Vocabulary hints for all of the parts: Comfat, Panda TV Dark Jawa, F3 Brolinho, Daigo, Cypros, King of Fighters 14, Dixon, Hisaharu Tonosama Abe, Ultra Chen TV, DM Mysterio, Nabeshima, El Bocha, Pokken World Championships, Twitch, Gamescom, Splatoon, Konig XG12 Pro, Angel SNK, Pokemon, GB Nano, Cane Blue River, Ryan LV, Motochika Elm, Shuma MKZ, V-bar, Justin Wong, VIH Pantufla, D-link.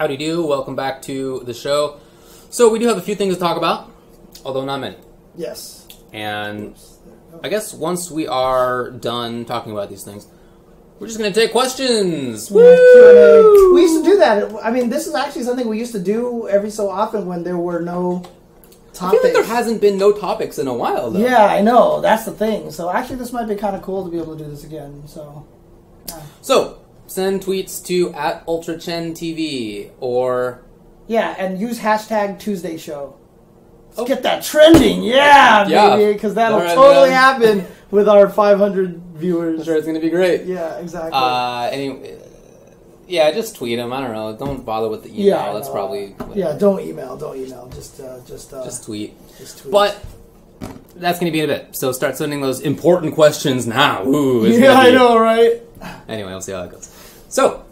Howdy do, welcome back to the show. So we do have a few things to talk about, although not many. Yes. And I guess once we are done talking about these things, we're just going to take questions. Woo! Q&A. We used to do that. I mean, this is actually something we used to do every so often when there were no topics. I feel like there hasn't been no topics in a while, though. Yeah, I know. That's the thing. So actually, this might be kind of cool to be able to do this again. So, yeah. So send tweets to @UltraChenTV or... Yeah, and use #TuesdayShow. Let's get that trending, yeah, baby, because that'll totally happen with our 500 viewers. I'm sure it's going to be great. Yeah, exactly. Anyway, yeah, just tweet them. I don't know. Don't bother with the email. Yeah, that's probably... Yeah, don't email. Don't email. Just tweet. Just tweet. But that's going to be in a bit. So start sending those important questions now. Ooh, yeah, I know, right? Anyway, we'll see how that goes. So,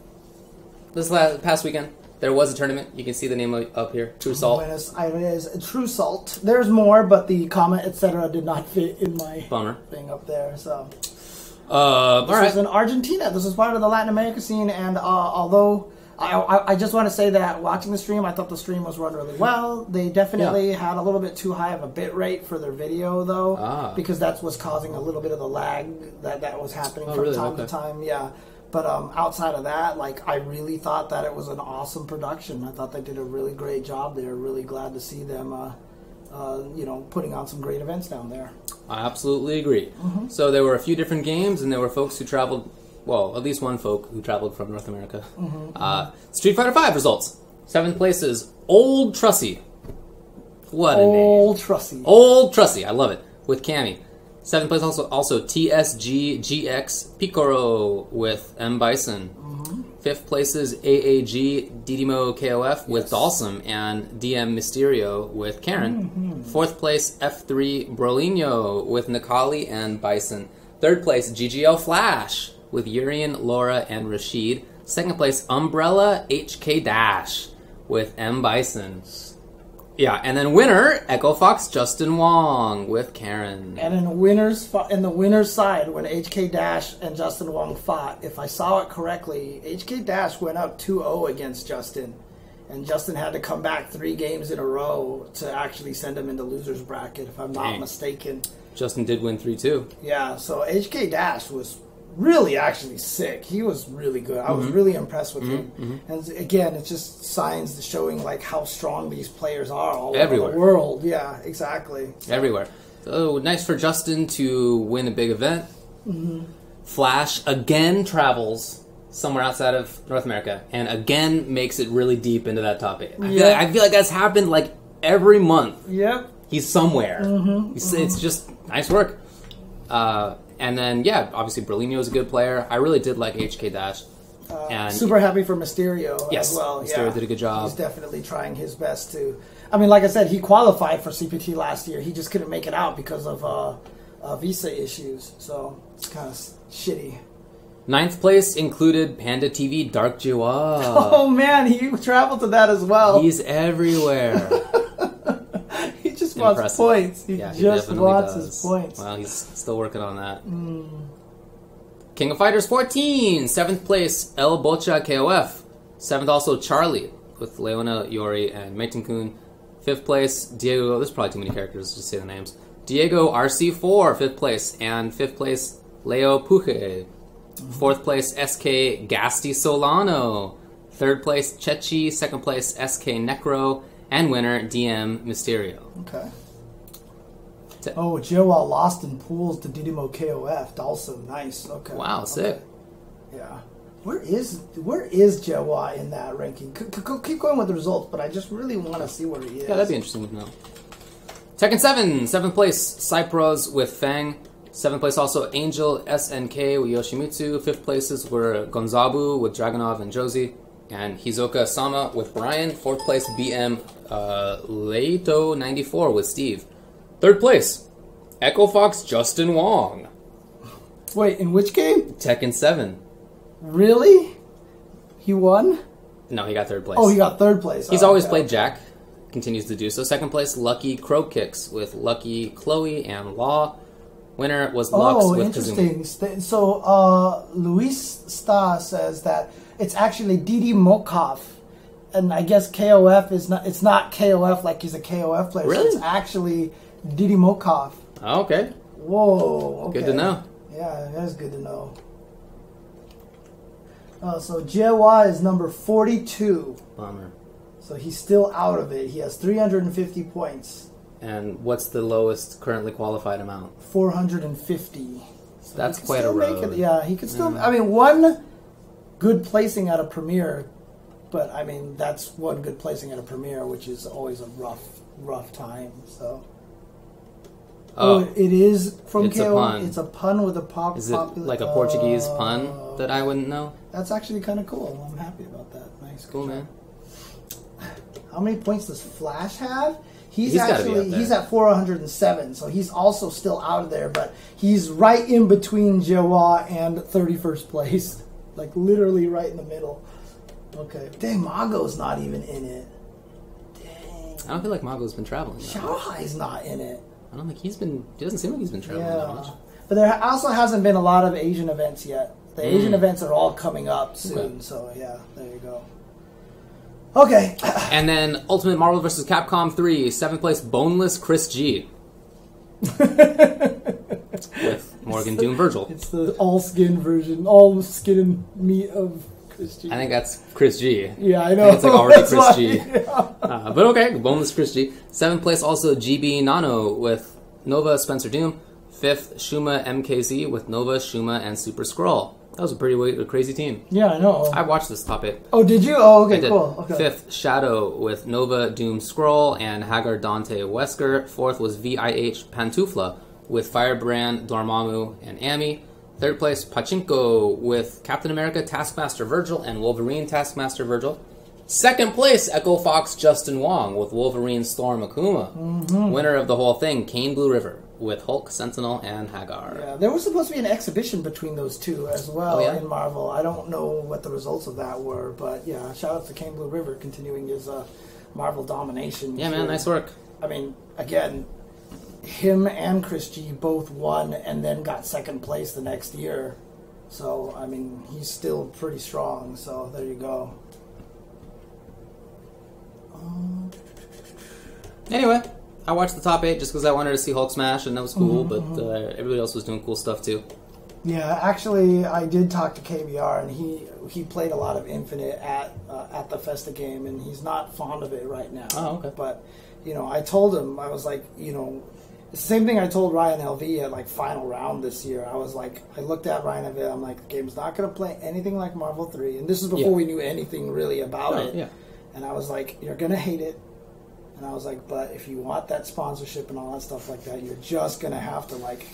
this past weekend, there was a tournament. You can see the name up here. True Salt. Buenos Aires True Salt. There's more, but the comment, etc. did not fit in my thing up there. So, this was in Argentina. This was part of the Latin America scene. And although I just want to say that watching the stream, I thought the stream was run really well. They definitely had a little bit too high of a bit rate for their video, though, because that's what's causing a little bit of the lag that was happening from time to time. Yeah. But outside of that, like, I really thought that it was an awesome production. I thought they did a really great job there. Really glad to see them, you know, putting on some great events down there. I absolutely agree. Mm-hmm. So there were a few different games, and there were folks who traveled, well, at least one folk who traveled from North America. Mm-hmm. Street Fighter V results. 7th place is Old Trussy. What a name. Old Trussy. Old Trussy. I love it. With Cammy. 7th place also TSG GX Picoro with M. Bison. Mm-hmm. 5th place is AAG Didimo KOF with Dalsum and DM Mysterio with Karen. Mm-hmm. 4th place F3 Brolinho with Nikali and Bison. 3rd place GGL Flash with Urian, Laura, and Rashid. 2nd place Umbrella HK Dash with M. Bison. Yeah, and then winner, Echo Fox, Justin Wong with Karen. And in the winner's side, when HK Dash and Justin Wong fought, if I saw it correctly, HK Dash went up 2-0 against Justin. And Justin had to come back 3 games in a row to actually send him into loser's bracket, if I'm not mistaken. Justin did win 3-2. Yeah, so HK Dash was... really actually sick. He was really good. I was really impressed with him. Mm-hmm. And again, it's just signs showing like how strong these players are all over the world. Yeah, exactly. Everywhere. So nice for Justin to win a big event. Mm-hmm. Flash again travels somewhere outside of North America and again makes it really deep into that topic. Yeah. I feel like that's happened like every month. Yep. He's somewhere. Mm-hmm. It's just nice work. And then, yeah, obviously Berlino is a good player. I really did like HK Dash. And super happy for Mysterio as well. Mysterio did a good job. He's definitely trying his best to... I mean, like I said, he qualified for CPT last year. He just couldn't make it out because of visa issues. So it's kind of shitty. 9th place included Panda TV Dark Jawa. Oh, man, he traveled to that as well. He's everywhere. Wants points. He just wants his points. Well, he's still working on that. Mm. King of Fighters 14, 7th place, El Bocha KOF. 7th also Charlie with Leona, Yori, and Meitin-kun. 5th place, Diego. There's probably too many characters, just say the names. Diego RC4, 5th place, and 5th place, Leo Puke. 4th place, SK Gasty Solano. 3rd place, Chechi. 2nd place, SK Necro. And winner, DM Mysterio. Okay. Oh, Joel lost in pools to Didimo KOF. Also nice. Okay. Wow, sick. Okay. Yeah. Where is Jawa in that ranking? Keep going with the results, but I just really want to see where he is. Yeah, that'd be interesting to know. Tekken 7, 7th place, Cypros with Fang. 7th place also Angel SNK with Yoshimitsu. 5th places were Gonzabu with Dragunov and Josie. And Hizoka Sama with Brian. 4th place, BM Leito94 with Steve. 3rd place, Echo Fox Justin Wong. Wait, in which game? Tekken 7. Really? He won? No, he got 3rd place. Oh, he got 3rd place. He's always played Jack. Continues to do so. 2nd place, Lucky Crow Kicks with Lucky Chloe and Law. Winner was Lux with Kazumi. Oh, interesting. So, Luis Star says that it's actually Didimo KOF and I guess KOF is not, it's not KOF like he's a KOF player. Really? So it's actually Didimo KOF. Oh, okay. Whoa. Okay. Good to know. Yeah, that's good to know. So Jawa is number 42. Bummer. So he's still out of it. He has 350 points. And what's the lowest currently qualified amount? 450. So that's quite a road. Yeah, he could still... I mean, one good placing at a premiere, but, I mean, that's one good placing at a premiere, which is always a rough time, so... Oh, it is from it's KO. A pun. It's a pun with a pop. Is it like a Portuguese pun that I wouldn't know? That's actually kind of cool. I'm happy about that. Nice, cool man. How many points does Flash have? He's actually he's at 407, so he's also still out of there. But he's right in between Jawa and 31st place, like literally right in the middle. Okay, dang, Mago's not even in it. Dang, I don't feel like Mago's been traveling. Shanghai's not in it. I don't think he's been... It doesn't seem like he's been traveling that much. But there also hasn't been a lot of Asian events yet. The Asian events are all coming up soon. Okay. So, yeah, there you go. Okay. And then Ultimate Marvel vs. Capcom 3, 7th place, Boneless Chris G. With Morgan Doom Virgil. It's the all-skin version, all-skin and meat of Chris G. I think that's Chris G. Yeah, I know. I think it's like already Chris why, G. Yeah. But okay, Boneless Chris G. 7th place also GB Nano with Nova, Spencer Doom. 5th, Shuma MKZ with Nova, Shuma, and Super Skrull. That was a pretty crazy team. Yeah, I know. I watched this top 8. Oh, did you? Oh, okay, cool. Okay. 5th, Shadow with Nova, Doom, Skrull, and Hagar Dante Wesker. 4th was VIH Pantufla with Firebrand, Dormammu, and Ami. 3rd place, Pachinko with Captain America, Taskmaster Virgil, and Wolverine, Taskmaster Virgil. 2nd place, Echo Fox, Justin Wong with Wolverine, Storm, Akuma. Mm-hmm. Winner of the whole thing, Cane Blue River with Hulk, Sentinel, and Hagar. Yeah, there was supposed to be an exhibition between those two as well in Marvel. I don't know what the results of that were, but yeah, shout out to Cane Blue River continuing his Marvel domination. Yeah, man, nice work. I mean, again... Him and Chris G both won and then got 2nd place the next year. So, I mean, he's still pretty strong. So, there you go. Anyway, I watched the top 8 just because I wanted to see Hulk Smash, and that was cool. But everybody else was doing cool stuff, too. Yeah, actually, I did talk to KBR, and he played a lot of Infinite at the Festa game, and he's not fond of it right now. Oh, okay. But, you know, I told him, I was like, you know... The same thing I told Ryan LV at, like, final round this year. I was like, I looked at Ryan LV, I'm like, the game's not going to play anything like Marvel 3. And this is before we knew anything really about it. Yeah. And I was like, you're going to hate it. And I was like, but if you want that sponsorship and all that stuff like that, you're just going to have to, like,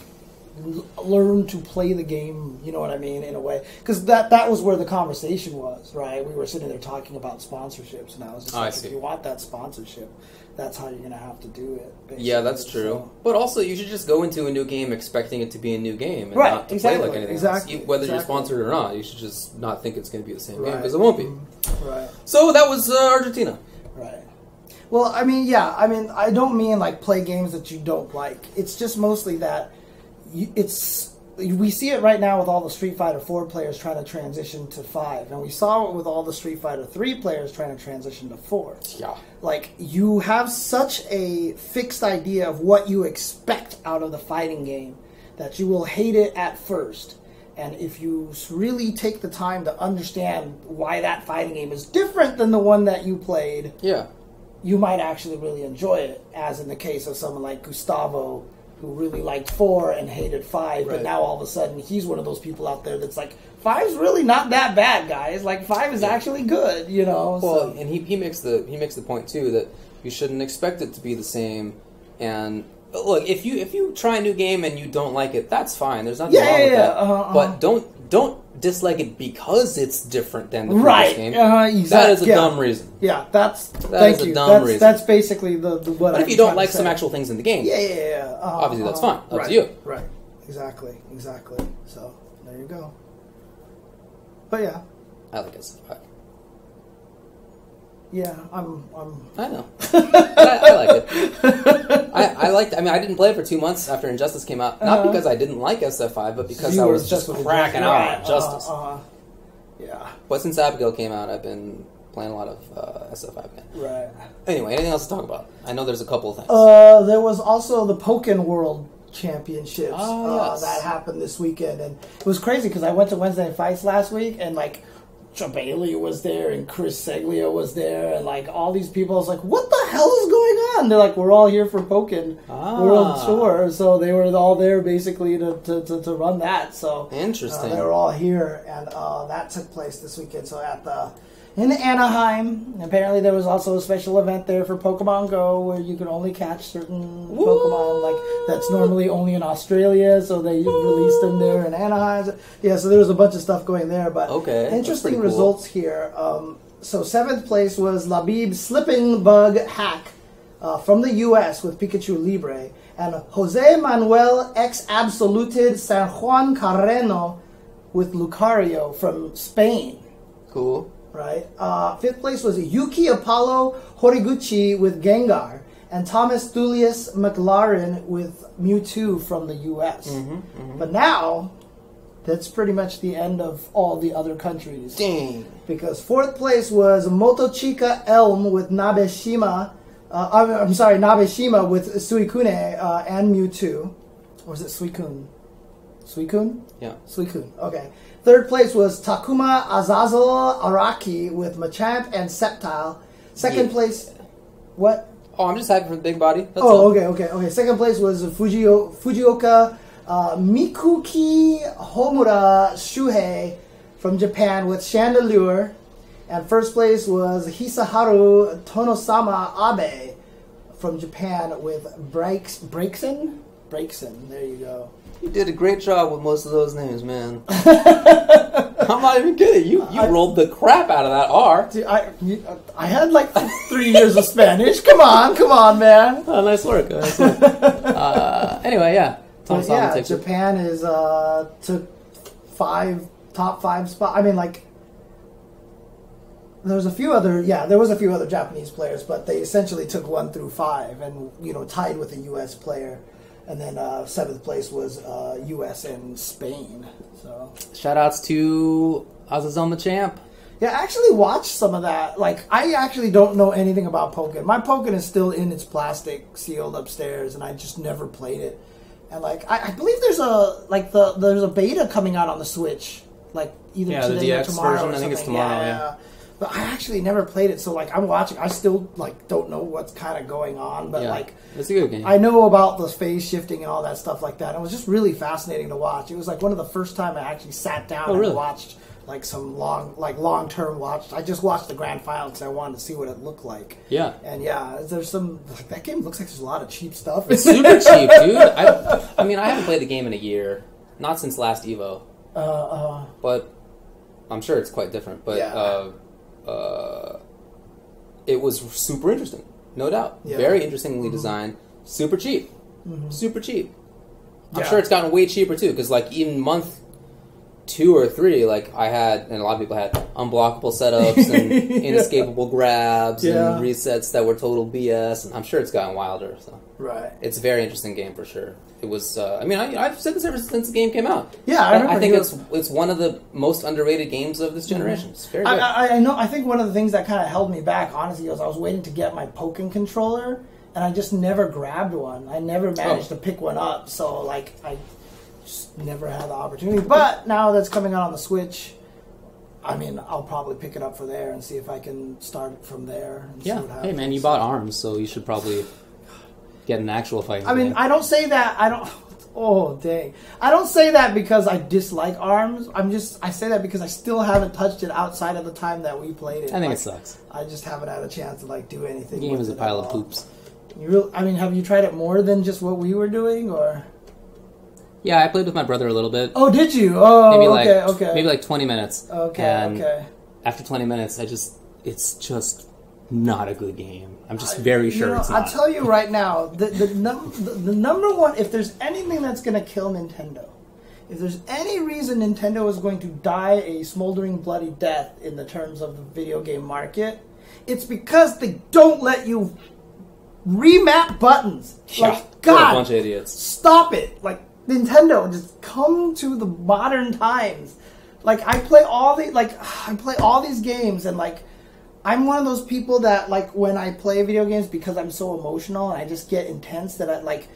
learn to play the game, you know what I mean, in a way. Because that was where the conversation was, right? We were sitting there talking about sponsorships, and I was just like, if you want that sponsorship... That's how you're going to have to do it. Basically. Yeah, that's true. So, but also, you should just go into a new game expecting it to be a new game and not to play like anything else. Whether you're sponsored or not, you should just not think it's going to be the same game because it won't be. Right. So that was Argentina. Right. Well, I mean, yeah. I mean, I don't mean like play games that you don't like. It's just mostly that we see it right now with all the Street Fighter IV players trying to transition to 5, and we saw it with all the Street Fighter III players trying to transition to 4. Yeah. Like, you have such a fixed idea of what you expect out of the fighting game that you will hate it at first. And if you really take the time to understand why that fighting game is different than the one that you played, you might actually really enjoy it, as in the case of someone like Gustavo, who really liked 4 and hated 5, but now all of a sudden he's one of those people out there that's like, 5's really not that bad, guys. Like 5 is actually good, you know. Well, so. And he makes the point too that you shouldn't expect it to be the same. And look, if you try a new game and you don't like it, that's fine. There's nothing wrong with that. But don't dislike it because it's different than the previous game. Exactly. That is a dumb reason. Yeah, that's a dumb reason. That's basically the what. But if you don't like some actual things in the game, obviously that's fine. Up to you. Right. Exactly. So there you go. But yeah, I like it. Yeah, I know. I like it. I liked. I mean, I didn't play it for 2 months after Injustice came out, not because I didn't like SF5, but because I was just cracking out at Injustice. Yeah. But since Abigail came out, I've been playing a lot of SF5, man. Right. Anyway, anything else to talk about? I know there's a couple of things. There was also the Pokken World Championships yes. That happened this weekend, and it was crazy because I went to Wednesday Night Fights last week, and like Trebailey was there, and Chris Seglia was there, and like all these people. I was like, what the hell is going on? They're like, we're all here for Pokken World Tour, so they were all there basically to run that. So interesting. They were all here, and that took place this weekend. So at the in Anaheim, apparently there was also a special event there for Pokemon Go where you could only catch certain Woo! Pokemon, like that's normally only in Australia, so they Woo! Released them there in Anaheim. Yeah, so there was a bunch of stuff going there, but okay, interesting results cool. here. So 7th place was Labib Slipping Bug Hack from the U.S. with Pikachu Libre, and Jose Manuel X Absoluted San Juan Carreno with Lucario from Spain. Cool. Right. 5th place was Yuki Apollo Horiguchi with Gengar, and Thomas Thulius McLaren with Mewtwo from the U.S. Mm-hmm, mm-hmm. But now, that's pretty much the end of all the other countries. Dang. Because 4th place was Motochika Elm with Nabeshima. I'm sorry, Nabeshima with Suicune and Mewtwo. Or was it Suicune? Suicune? Yeah. Suicune. Okay. 3rd place was Takuma Azazel Araki with Machamp and Sceptile. 2nd yeah. place... What? Oh, I'm just happy for the big body. That's oh, all. Okay, okay, okay. 2nd place was Fujioka Mikuki Homura Shuhei from Japan with Chandelure. And 1st place was Hisaharu Tonosama Abe from Japan with Breakson? Breakson, there you go. You did a great job with most of those names, man. I'm not even kidding. You rolled the crap out of that R. Dude, I had like 3 years of Spanish. Come on, man. Oh, nice work. Nice work. Anyway, yeah. Yeah, Japan is took top five spot. I mean, like there was a few other Japanese players, but they essentially took 1 through 5, and tied with a U.S. player. And then 7th place was U.S. and Spain. So shout-outs to Azazel Machamp. Yeah, I actually watched some of that. Like, I actually don't know anything about Pokken. My Pokken is still in its plastic, sealed upstairs, and I just never played it. And, like, I believe there's a beta coming out on the Switch. Like, either today or tomorrow. Yeah, the DX version. I think it's tomorrow, yeah. But I actually never played it, so like I'm watching. I still like don't know what's kind of going on, but like it's a good game. I know about the phase shifting and all that stuff like that. It was just really fascinating to watch. It was like one of the first time I actually sat down and watched like some long term watch. I just watched the grand final because I wanted to see what it looked like. Yeah, and yeah, there's some like that game looks like there's a lot of cheap stuff. It's super cheap, dude. I mean, I haven't played the game in a year, not since last Evo. But I'm sure it's quite different. But. Yeah. It was super interesting, no doubt. Yeah. Very interestingly designed, super cheap, super cheap. Yeah. I'm sure it's gotten way cheaper too, because like even month 2 or 3, like I had, and a lot of people had unblockable setups and inescapable grabs and resets that were total BS. And I'm sure it's gotten wilder. So. Right, it's a very interesting game for sure. It was. I mean, I've said this ever since the game came out. Yeah, I think it's one of the most underrated games of this generation. It's very good. I know. I think one of the things that kind of held me back, honestly, was I was waiting to get my Pokken controller, and I just never grabbed one. I never managed to pick one up. So like I just never had the opportunity. But now that's coming out on the Switch. I mean, I'll probably pick it up for there and see if I can start from there. And see what happens. Hey man, you bought ARMS, so you should probably. Get an actual fight. I mean, I don't say that. Oh, dang. I don't say that because I dislike ARMS. I say that because I still haven't touched it outside of the time that we played it. I think it sucks. I just haven't had a chance to, like, do anything. The game is a pile of poops. I mean, have you tried it more than just what we were doing, or? Yeah, I played with my brother a little bit. Oh, did you? Oh, Maybe like 20 minutes. Okay. After 20 minutes, it's just not a good game. I'm just very sure it's not. I'll tell you right now, the number one, if there's anything that's going to kill Nintendo, if there's any reason Nintendo is going to die a smoldering bloody death in the terms of the video game market, it's because they don't let you remap buttons. Yeah, like, God, a bunch of idiots. Stop it. Like, Nintendo, just come to the modern times. Like, I play all these games and like, I'm one of those people that, like, when I play video games, because I'm so emotional and I just get intense that I, like,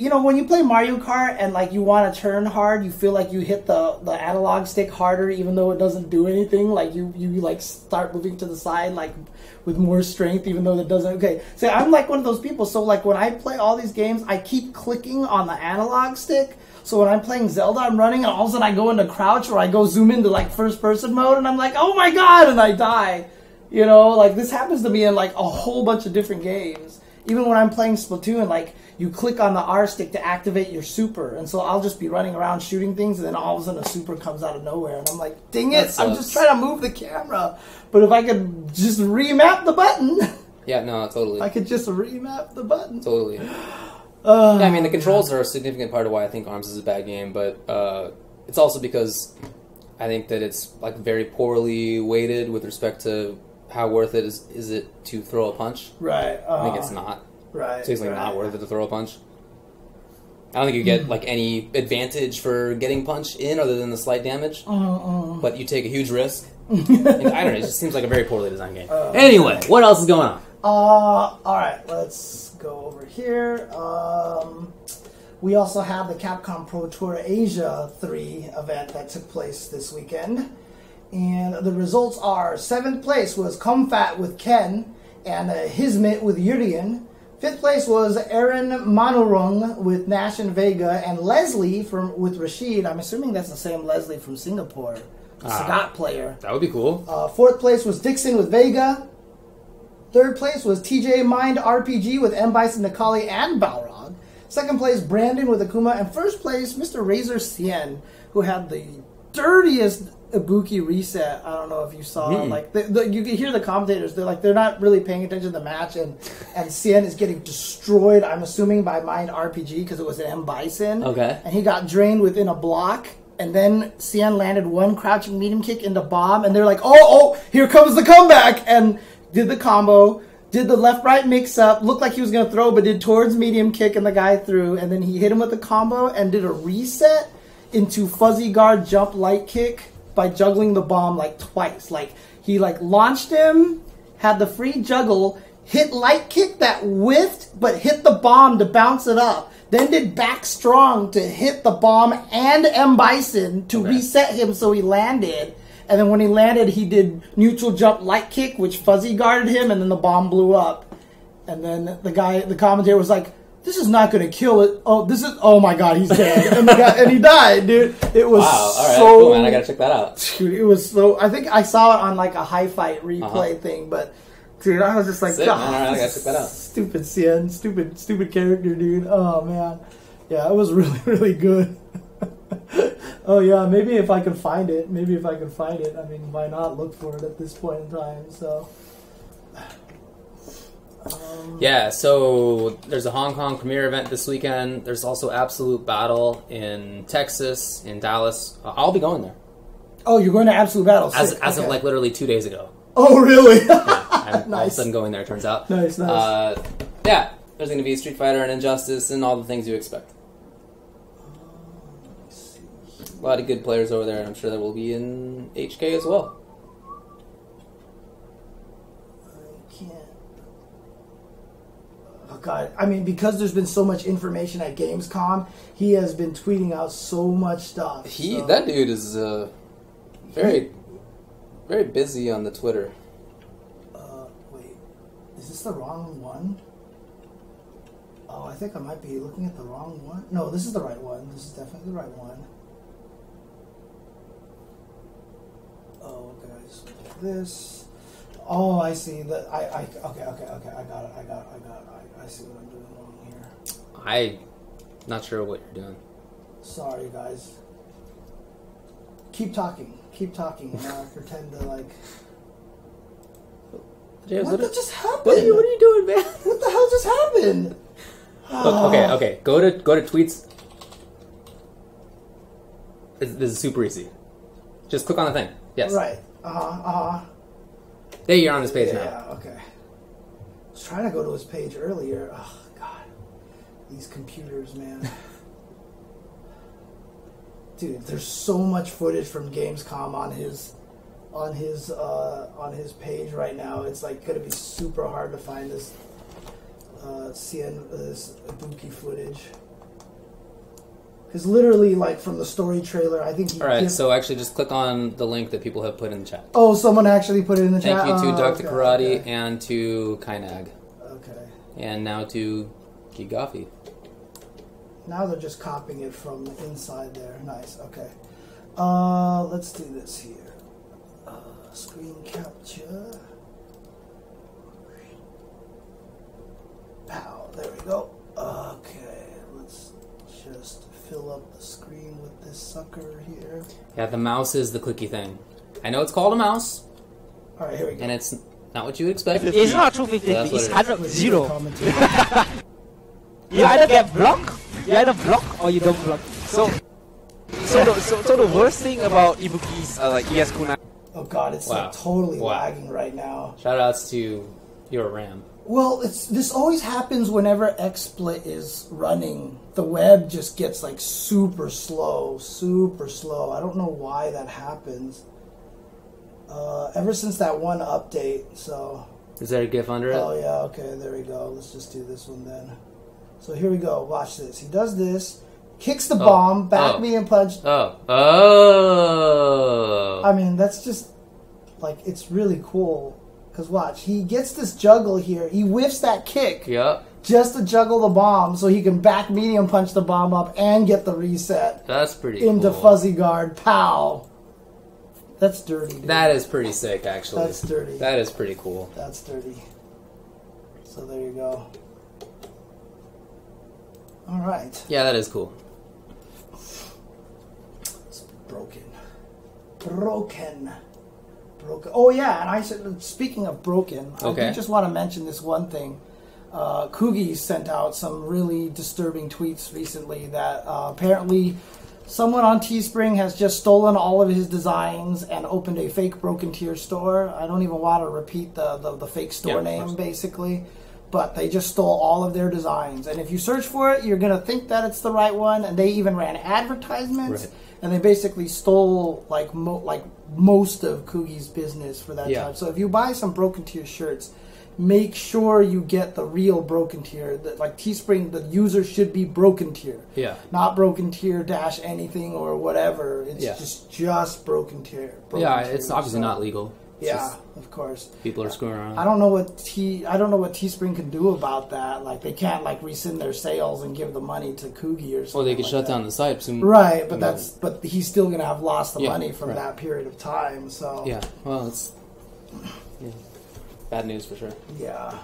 you know, when you play Mario Kart and, like, you want to turn hard, you feel like you hit the analog stick harder even though it doesn't do anything. Like, you like, start moving to the side, like, with more strength even though that doesn't... Okay, so I'm, like, one of those people. So, like, when I play all these games, I keep clicking on the analog stick. So when I'm playing Zelda, I'm running, and all of a sudden I go into crouch or I go zoom into, like, first-person mode, and I'm like, oh my god, and I die. You know, like, this happens to me in, like, a whole bunch of different games. Even when I'm playing Splatoon, like, you click on the R stick to activate your super. And so I'll just be running around shooting things, and then all of a sudden a super comes out of nowhere. And I'm like, dang it, I'm just trying to move the camera. But if I could just remap the button. Yeah, no, totally. I could just remap the button. Totally. Yeah, I mean, the controls are a significant part of why I think ARMS is a bad game, but it's also because I think that it's, like, very poorly weighted with respect to... how worth it is it to throw a punch? Right. I think it's not. Right. So it's like not worth it to throw a punch. I don't think you get like any advantage for getting punch in other than the slight damage. But you take a huge risk. I don't know. It just seems like a very poorly designed game. Anyway, what else is going on? All right. Let's go over here. We also have the Capcom Pro Tour Asia 3 event that took place this weekend. And the results are 7th place was Comfat with Ken and Hizmet with Yurian. 5th place was Aaron Manurung with Nash and Vega, and Leslie with Rashid. I'm assuming that's the same Leslie from Singapore, the Sagat player. That would be cool. 4th place was Dixon with Vega. 3rd place was TJ Mind RPG with M. Bison, Nikali, and Balrog. 2nd place, Brandon with Akuma. And 1st place, Mr. Razor Sien, who had the dirtiest... Ibuki reset. I don't know if you saw it. Like you can hear the commentators. They're like not really paying attention to the match, and Sien is getting destroyed. I'm assuming by Mind RPG because it was an M Bison. Okay, and he got drained within a block, and then Sien landed one crouching medium kick into bomb, and they're like, oh, here comes the comeback, and did the combo. Did the left-right mix-up, looked like he was going to throw, but did towards medium kick, and the guy threw, and then he hit him with the combo and did a reset into fuzzy guard jump light kick by juggling the bomb like twice. Like he like launched him, had the free juggle, hit light kick that whiffed, but hit the bomb to bounce it up. Then did back strong to hit the bomb and M Bison to reset him so he landed. And then when he landed, he did neutral jump light kick, which fuzzy guarded him, and then the bomb blew up. And then the guy, the commentator was like, this is not going to kill it. Oh, this is... oh, my God, he's dead. And, he died, dude. It was all right, so... cool, man. I got to check that out. Dude, it was so... I think I saw it on, like, a high fight replay thing, but... dude, I was just like, God, all right, I got to check that out. Stupid Sien. Stupid character, dude. Oh, man. Yeah, it was really, really good. Oh, yeah, maybe if I could find it. I mean, why not look for it at this point in time, so... yeah, so there's a Hong Kong premiere event this weekend. There's also Absolute Battle in Texas, in Dallas. I'll be going there. Oh, you're going to Absolute Battle? Sick. As of like literally 2 days ago. Oh, really? Yeah, I'm all of a sudden going there, it turns out. Nice. Yeah, there's going to be Street Fighter and Injustice and all the things you expect. A lot of good players over there, and I'm sure that will be in HK as well. God, I mean, because there's been so much information at Gamescom, he has been tweeting out so much stuff. That dude is very, very busy on the Twitter. Wait, is this the wrong one? Oh, I think I might be looking at the wrong one. No, this is the right one. This is definitely the right one. Oh, okay, I just look at this. Oh, I see. Okay. I got it. I see what I'm doing wrong here. I'm not sure what you're doing. Sorry, guys. Keep talking. And I pretend to, like... James, what just happened? What are you doing, man? What the hell just happened? Look, okay. Go to tweets. This is super easy. Just click on the thing. Yes. Right. There you're on his page now. Yeah, okay. I was trying to go to his page earlier. Oh, God. These computers, man. Dude, there's so much footage from Gamescom on his on his page right now. It's like gonna be super hard to find this this Ibuki footage. Because literally, like, from the story trailer, I think... Alright, so actually just click on the link that people have put in the chat. Oh, someone actually put it in the chat? Thank you to Dr. Karate and to Kainag. Okay. And now to Gigafi. Now they're just copying it from the inside there. Nice, okay. Let's do this here. Screen capture. Pow, there we go. Okay, let's just... fill up the screen with this sucker here. Yeah, the mouse is the clicky thing. I know it's called a mouse. All right, here we go. And it's not what you would expect. It's not 250. It's 100. You either get blocked, you either block or you don't block. So the worst thing about Ibuki's like ES Kunai. Oh god, it's like totally lagging right now. Shout outs to your RAM. Well, this always happens whenever XSplit is running. The web just gets like super slow, super slow. I don't know why that happens. Ever since that one update, so... Is there a GIF under it? Oh yeah, okay, there we go. Let's just do this one then. So here we go, watch this. He does this, kicks the bomb, back me and punch. I mean, that's just, like, it's really cool. Because watch, he gets this juggle here. He whiffs that kick just to juggle the bomb so he can back medium punch the bomb up and get the reset. That's pretty cool. Fuzzy guard. Pow. That's dirty, dude. That is pretty sick, actually. That's dirty. That is pretty cool. That's dirty. So there you go. All right. Yeah, that is cool. It's broken. Broken. Oh yeah, and I said, speaking of broken, I just want to mention this one thing. Kugi sent out some really disturbing tweets recently that apparently someone on Teespring has just stolen all of his designs and opened a fake Broken Tier store. I don't even want to repeat the fake store name, basically. But they just stole all of their designs. And if you search for it, you're going to think that it's the right one. And they even ran advertisements. Right. And they basically stole like most of Kugi's business for that time. So if you buy some Broken Tier shirts, make sure you get the real Broken Tier. Like Teespring, the user should be Broken Tier. Yeah. Not Broken Tier dash anything or whatever. It's just Broken Tier. Broken tier, it's obviously not legal. Yeah, of course. People are screwing around. I don't know what Teespring can do about that. Like they can't like rescind their sales and give the money to Kugi or something. Well, they could shut down the sites. Right, but that's but he's still gonna have lost the money from that period of time. So yeah, well, it's bad news for sure. Yeah.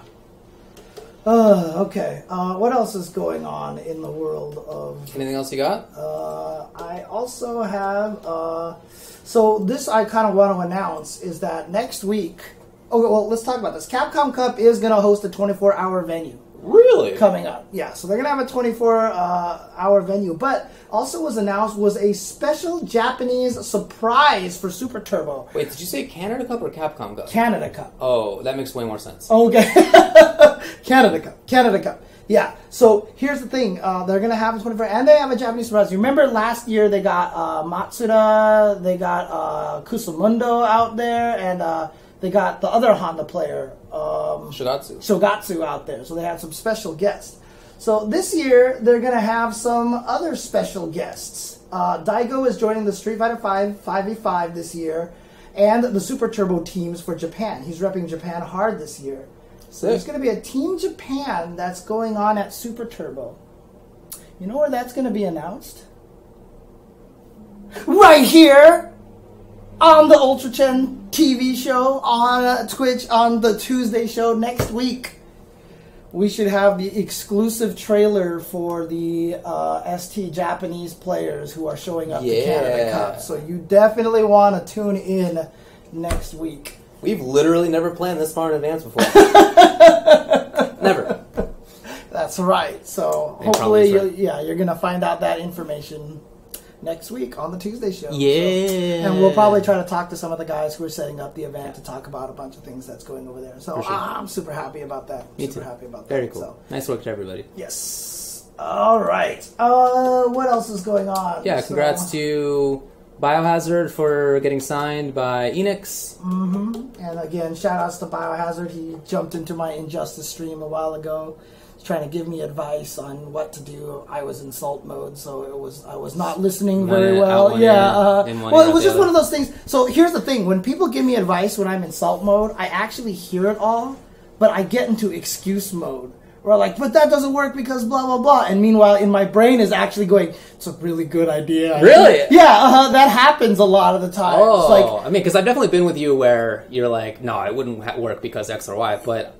Okay. What else is going on in the world of... Anything else you got? I also have... so this I kind of want to announce is that next week... Okay, well, let's talk about this. Capcom Cup is going to host a 24-hour venue. Really? Coming up. Yeah, so they're going to have a 24-hour venue. But also was announced was a special Japanese surprise for Super Turbo. Wait, did you say Canada Cup or Capcom Cup? Canada Cup. Oh, that makes way more sense. Okay. Canada Cup. Canada Cup. Yeah. So here's the thing. They're going to have a 24 and they have a Japanese surprise. You remember last year they got Matsuda, they got Kusumundo out there, and they got the other Honda player, Shogatsu out there. So they had some special guests. So this year they're going to have some other special guests. Daigo is joining the Street Fighter V 5v5 this year and the Super Turbo teams for Japan. He's repping Japan hard this year. So there's going to be a Team Japan that's going on at Super Turbo. You know where that's going to be announced? Right here on the Ultra Chen TV show, on Twitch, on the Tuesday show next week. We should have the exclusive trailer for the ST Japanese players who are showing up to Canada Cup. So you definitely want to tune in next week. We've literally never planned this far in advance before. Never. That's right. So hopefully, you're going to find out that information next week on the Tuesday show. Yeah. So, and we'll probably try to talk to some of the guys who are setting up the event to talk about a bunch of things that's going over there. So I'm super happy about that. Me too. Very cool. So, nice work to everybody. Yes. All right. What else is going on? Yeah, congrats to... Biohazard for getting signed by Enix. Mm-hmm. And again, shout outs to Biohazard. He jumped into my Injustice stream a while ago, trying to give me advice on what to do. I was in salt mode, so it was I was not listening very well. Yeah. Well, it was just one of those things. So here's the thing: when people give me advice when I'm in salt mode, I actually hear it all, but I get into excuse mode. We're like, but that doesn't work because blah, blah, blah. And meanwhile, in my brain is actually going, it's a really good idea. Really? Yeah, that happens a lot of the time. Oh, it's like, I mean, because I've definitely been with you where you're like, no, it wouldn't work because X or Y. But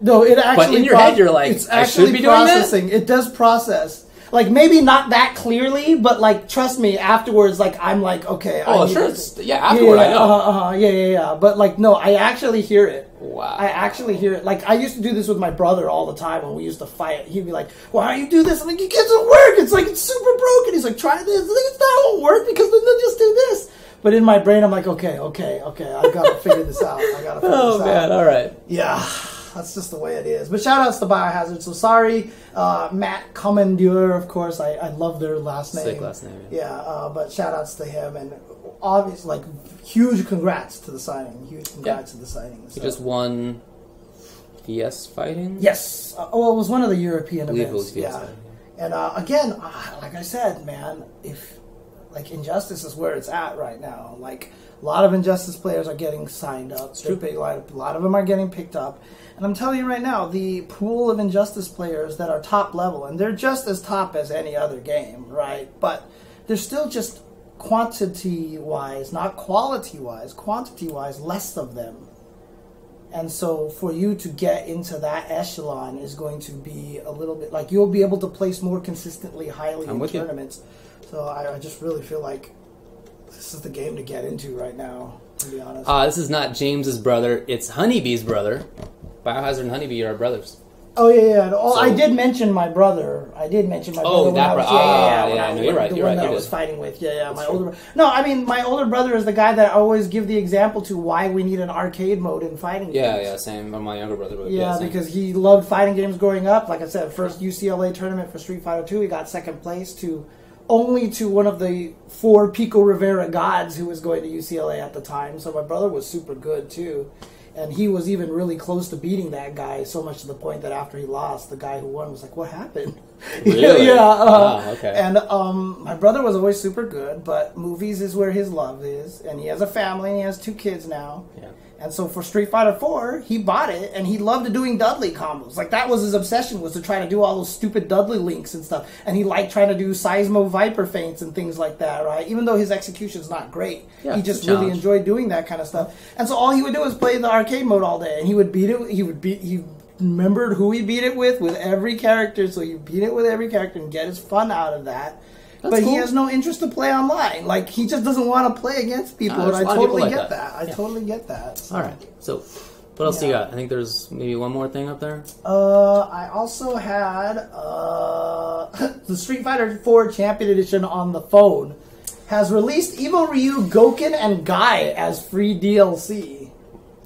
no, it actually. But in your head, you're like, I should be processing. Doing that? It does process. Like, maybe not that clearly, but, like, trust me, afterwards, like, I'm like, okay. Oh, sure. Yeah, afterward, I know. But, like, no, I actually hear it. Wow. I actually hear it. Like, I used to do this with my brother all the time when we used to fight. He'd be like, why do you do this? I'm like, it doesn't work. It's, like, it's super broken. He's like, try this. It's not going to work because then they'll just do this. But in my brain, I'm like, okay. I've got to figure this out. Oh, man. All right. Yeah. That's just the way it is. But shout outs to Biohazard. So sorry, Matt Commandeer, of course. I love their last name. Sick last name. Yeah. But shout outs to him, and obviously, like, huge congrats to the signing. So. He just won VS Fighting. Yes. Well, it was one of the European events. Yeah. And again, like I said, man, if like Injustice is where it's at right now, like. A lot of Injustice players are getting signed up. It's true. A lot of them are getting picked up. And I'm telling you right now, the pool of Injustice players that are top level, and they're just as top as any other game, right? But they're still just quantity-wise, not quality-wise, quantity-wise, less of them. And so for you to get into that echelon is going to be a little bit... Like, you'll be able to place more consistently highly in tournaments. So I just really feel like... This is the game to get into right now, to be honest. This is not James's brother. It's Honeybee's brother. Biohazard and Honeybee are brothers. Oh, yeah. Oh, so, I did mention my brother. Oh, that brother. You're right. I was fighting with. Older brother. No, I mean, my older brother is the guy that I always give the example to why we need an arcade mode in fighting games. Yeah, same. I'm my younger brother. Yeah, because he loved fighting games growing up. Like I said, first UCLA tournament for Street Fighter II, he got second place only to one of the 4 Pico Rivera gods who was going to UCLA at the time. So my brother was super good, too. And he was even really close to beating that guy, so much to the point that after he lost, the guy who won was like, what happened? Really? Okay. And my brother was always super good, but movies is where his love is. And he has a family, and he has 2 kids now. Yeah. And so for Street Fighter 4, he bought it, and he loved doing Dudley combos. Like, that was his obsession, was to try to do all those stupid Dudley links and stuff. And he liked trying to do Seismo Viper feints and things like that, right? Even though his execution's not great. Yeah, he just really enjoyed doing that kind of stuff. And so all he would do is play the arcade mode all day, and he would beat it. He remembered who he beat it with every character, so you beat it with every character and get his fun out of that. But he has no interest to play online. Like, he just doesn't want to play against people. And I totally get that. I totally get that. So. All right. So, what else do you got? I think there's maybe one more thing up there. I also had the Street Fighter 4 Champion Edition on the phone has released Evo Ryu, Goken, and Guy as free DLC.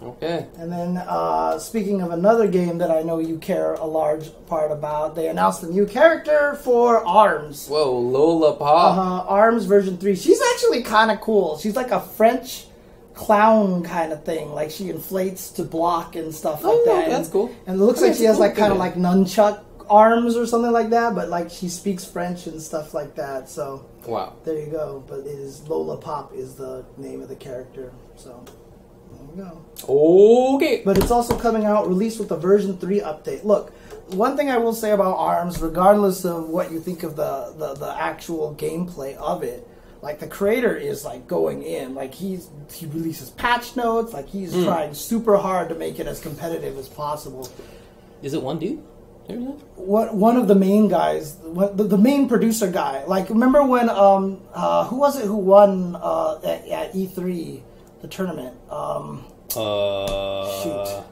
Okay. And then, speaking of another game that I know you care a large part about, they announced a new character for ARMS. Whoa, Lola Pa. ARMS version 3. She's actually kind of cool. She's like a French clown kind of thing. Like, she inflates to block and stuff like that. That's cool. And it looks like she has, like, kind of like nunchuck arms or something like that, but, like, she speaks French and stuff like that, so... Wow. There you go. But it is Lola Pop is the name of the character, so... Okay. But it's also coming out, released with the version 3 update. Look, one thing I will say about ARMS, regardless of what you think of the actual gameplay of it, like, the creator is, like, going in. Like, he releases patch notes. Like, he's trying super hard to make it as competitive as possible. Is it one dude? One of the main guys, the main producer guy. Like, remember when, who was it who won at E3? The tournament. Shoot.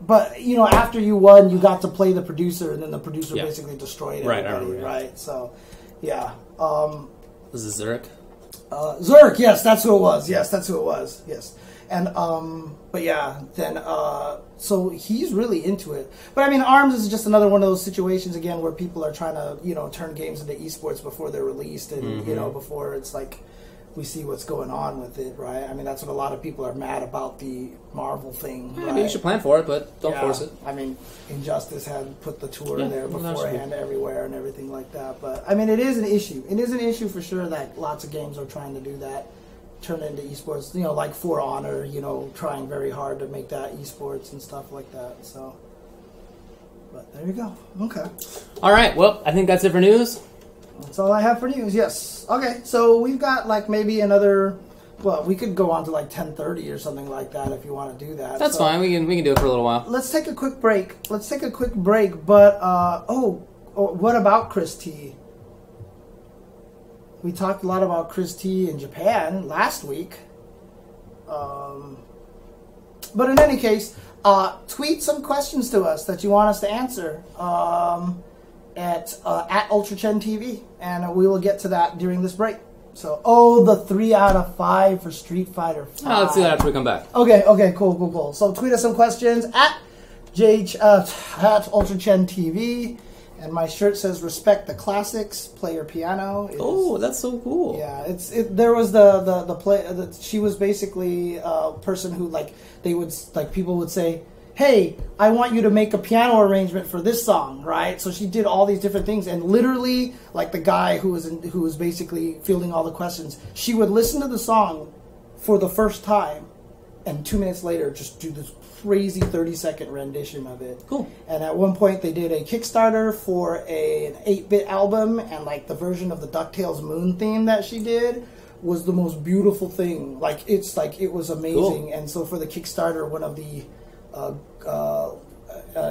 But, you know, after you won, you got to play the producer, and then the producer basically destroyed everybody, right? So, yeah. Was it Zurich? Zerk, yes, that's who it was. Yes, that's who it was. Yes. And, but yeah, then, so he's really into it. But I mean, ARMS is just another one of those situations, again, where people are trying to, you know, turn games into esports before they're released and, you know, before it's like we see what's going on with it, right? I mean, that's what a lot of people are mad about the Marvel thing. Yeah, right? I mean, you should plan for it, but don't force it. I mean, Injustice had put the tour there beforehand everywhere and everything like that. But I mean, it is an issue. It is an issue for sure that lots of games are trying to do that. Turn into esports, you know, like For Honor, you know, trying very hard to make that esports and stuff like that. So, but there you go. Okay. All right. Well, I think that's it for news. That's all I have for news. Yes. Okay. So we've got like maybe another. Well, we could go on to like 10:30 or something like that if you want to do that. That's fine. We can do it for a little while. Let's take a quick break. Let's take a quick break. But what about Chris T? We talked a lot about Chris T in Japan last week. But in any case, tweet some questions to us that you want us to answer at Ultra Chen TV. And we will get to that during this break. So, the 3 out of 5 for Street Fighter V. Oh, let's do that after we come back. Okay, cool. So tweet us some questions at Ultra Chen TV. And my shirt says "Respect the Classics." Play your piano. Oh, that's so cool! Yeah, there was the play. She was basically a person who people would say, "Hey, I want you to make a piano arrangement for this song," right? So she did all these different things, and literally, like the guy who was basically fielding all the questions, she would listen to the song for the first time, and 2 minutes later, just do this crazy 30-second rendition of it. Cool. And at one point, they did a Kickstarter for an 8-bit album, and like the version of the DuckTales Moon theme that she did was the most beautiful thing. Like it was amazing. Cool. And so for the Kickstarter, one of the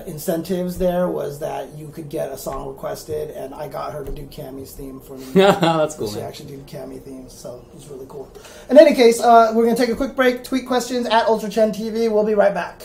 incentives there was that you could get a song requested, and I got her to do Cammy's theme for me. That's cool. She actually did Cammy themes, so it was really cool. In any case, we're going to take a quick break. Tweet questions at Ultra Chen TV. We'll be right back.